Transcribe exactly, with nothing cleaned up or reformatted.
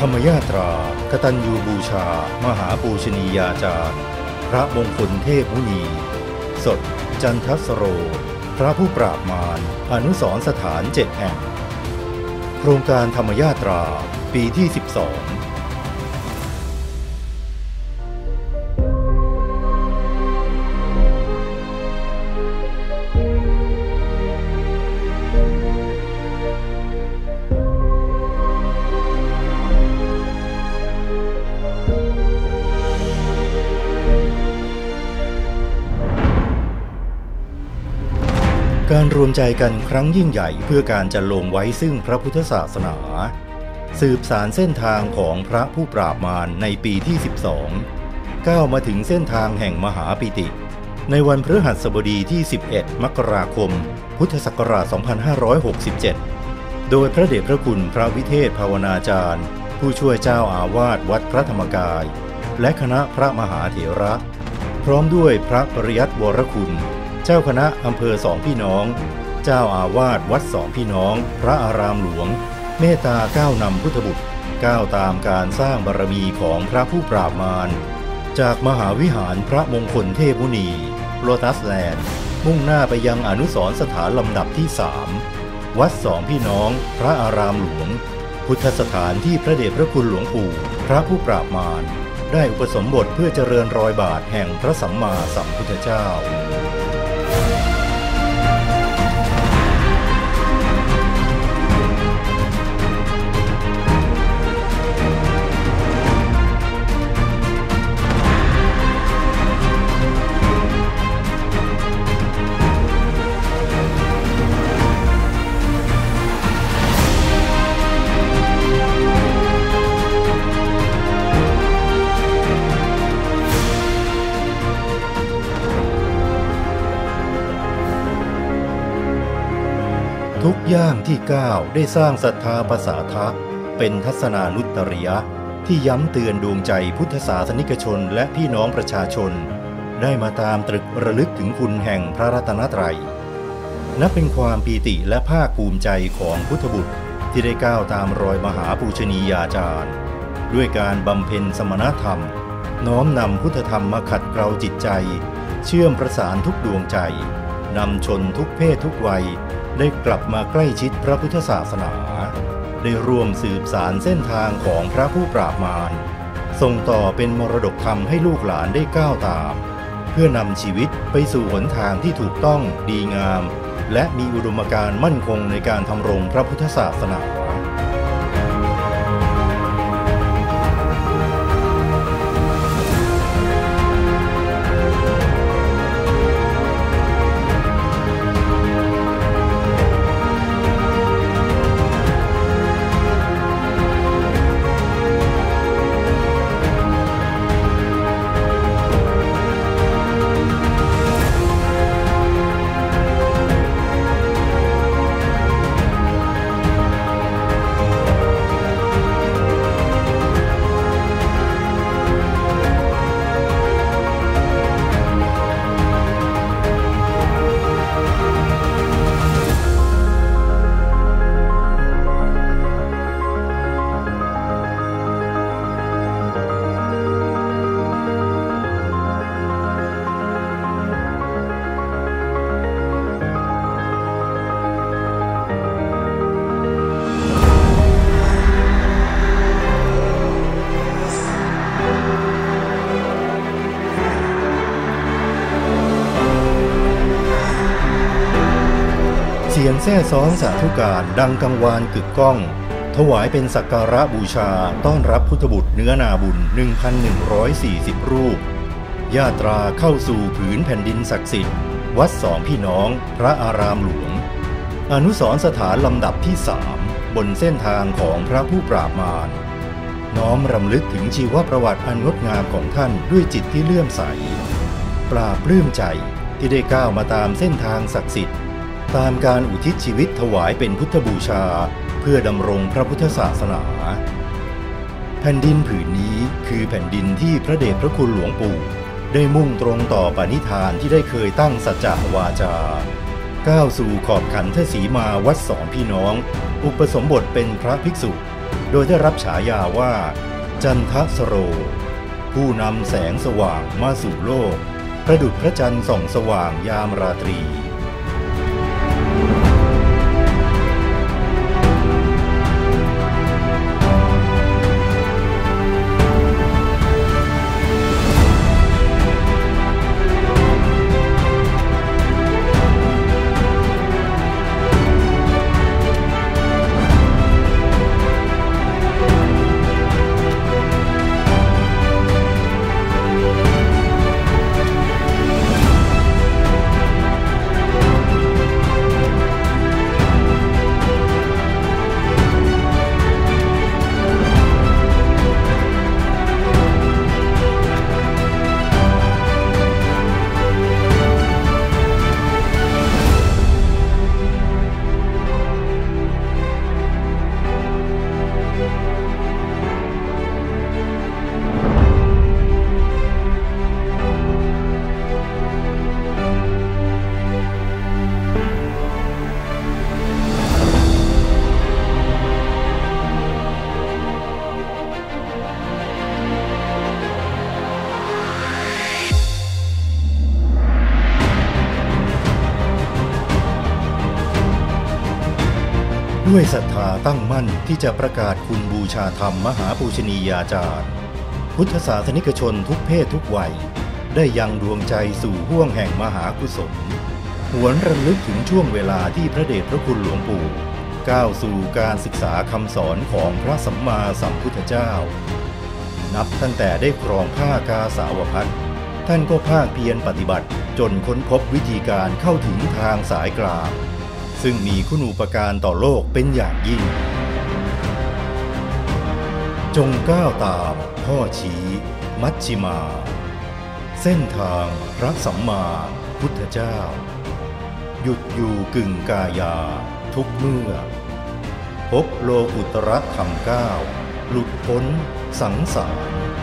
ธรรมยาตรากตัญญูบูชามหาปูชนียาจารย์พระมงคลเทพมุนีสดจันทสโรพระผู้ปราบมารอนุสรณ์สถานเจ็ดแห่งโครงการธรรมยาตราปีที่สิบสองการรวมใจกันครั้งยิ่งใหญ่เพื่อการจะลงไว้ซึ่งพระพุทธศาสนาสืบสานเส้นทางของพระผู้ปราบมารในปีที่สิบสองก้าวมาถึงเส้นทางแห่งมหาปิติในวันพฤหัสบดีที่สิบเอ็ดมกราคมพุทธศักราชสองพันห้าร้อยหกสิบเจ็ดโดยพระเดชพระคุณพระวิเทศภาวนาจารย์ผู้ช่วยเจ้าอาวาสวัดพระธรรมกายและคณะพระมหาเถระพร้อมด้วยพระปริยัติวรคุณเจ้าคณะอำเภอสองพี่น้องเจ้าอาวาสวัดสองพี่น้องพระอารามหลวงเมตตาก้าวนำพุทธบุตรก้าวตามการสร้างบารมีของพระผู้ปราบมารจากมหาวิหารพระมงคลเทพมุนีโลตัสแลนด์มุ่งหน้าไปยังอนุสรณ์สถานลำดับที่สามวัดสองพี่น้องพระอารามหลวงพุทธสถานที่พระเดชพระคุณหลวงปู่พระผู้ปราบมารได้อุปสมบทเพื่อเจริญรอยบาทแห่งพระสัมมาสัมพุทธเจ้าทุกย่างที่ก้าวได้สร้างศรัทธาปสาทะเป็นทัศนานุตริยะที่ย้ำเตือนดวงใจพุทธศาสนิกชนและพี่น้องประชาชนได้มาตามตรึกระลึกถึงคุณแห่งพระรัตนตรัยนับเป็นความปีติและภาคภูมิใจของพุทธบุตรที่ได้ก้าวตามรอยมหาปูชนียาจารย์ด้วยการบำเพ็ญสมณธรรมน้อมนำพุทธธรรมมาขัดเกลาจิตใจเชื่อมประสานทุกดวงใจนำชนทุกเพศทุกวัยได้กลับมาใกล้ชิดพระพุทธศาสนาได้ร่วมสืบสานเส้นทางของพระผู้ปราบมารส่งต่อเป็นมรดกธรรมให้ลูกหลานได้ก้าวตามเพื่อนำชีวิตไปสู่หนทางที่ถูกต้องดีงามและมีอุดมการณ์มั่นคงในการทำรงพระพุทธศาสนาเสียงแซ่ซ้องสาธุการดังกังวานกึกก้องถวายเป็นสักการะบูชาต้อนรับพุทธบุตรเนื้อนาบุญ หนึ่งพันหนึ่งร้อยสี่สิบ รูปญาตราเข้าสู่ผืนแผ่นดินศักดิ์สิทธิ์วัดสองพี่น้องพระอารามหลวงอนุสรณ์สถานลำดับที่สามบนเส้นทางของพระผู้ปราบมารน้อมรำลึกถึงชีวประวัติอันงดงามของท่านด้วยจิตที่เลื่อมใสปราบปลื้มใจที่ได้ก้าวมาตามเส้นทางศักดิ์สิทธิ์ตามการอุทิศชีวิตถวายเป็นพุทธบูชาเพื่อดำรงพระพุทธศาสนาแผ่นดินผืนนี้คือแผ่นดินที่พระเดชพระคุณหลวงปู่ได้มุ่งตรงต่อปณิธานที่ได้เคยตั้งสัจจวาจาก้าวสู่ขอบขันธสีมาวัดสองพี่น้องอุปสมบทเป็นพระภิกษุ โดยได้รับฉายาว่าจันทสโรผู้นำแสงสว่างมาสู่โลกประดุจพระจันทร์ส่องสว่างยามราตรีด้วยศรัทธาตั้งมั่นที่จะประกาศคุณบูชาธรรมมหาปูชนียาจารย์พุทธศาสนิกชนทุกเพศทุกวัยได้ยังดวงใจสู่ห้วงแห่งมหากุศลหวนรำลึกถึงช่วงเวลาที่พระเดชพระคุณหลวงปู่ก้าวสู่การศึกษาคำสอนของพระสัมมาสัมพุทธเจ้านับตั้งแต่ได้ครองผ้ากาสาวพัสท่านก็ภาคเพียรปฏิบัติจนค้นพบวิธีการเข้าถึงทางสายกลางซึ่งมีคุณูปการต่อโลกเป็นอย่างยิ่งจงก้าวตามพ่อชี้มัชฌิมาเส้นทางพระสัมมาพุทธเจ้าหยุดอยู่กึ่งกายาทุกเมื่อพบโลกุตระธรรมเก้าหลุดพ้นสังสาร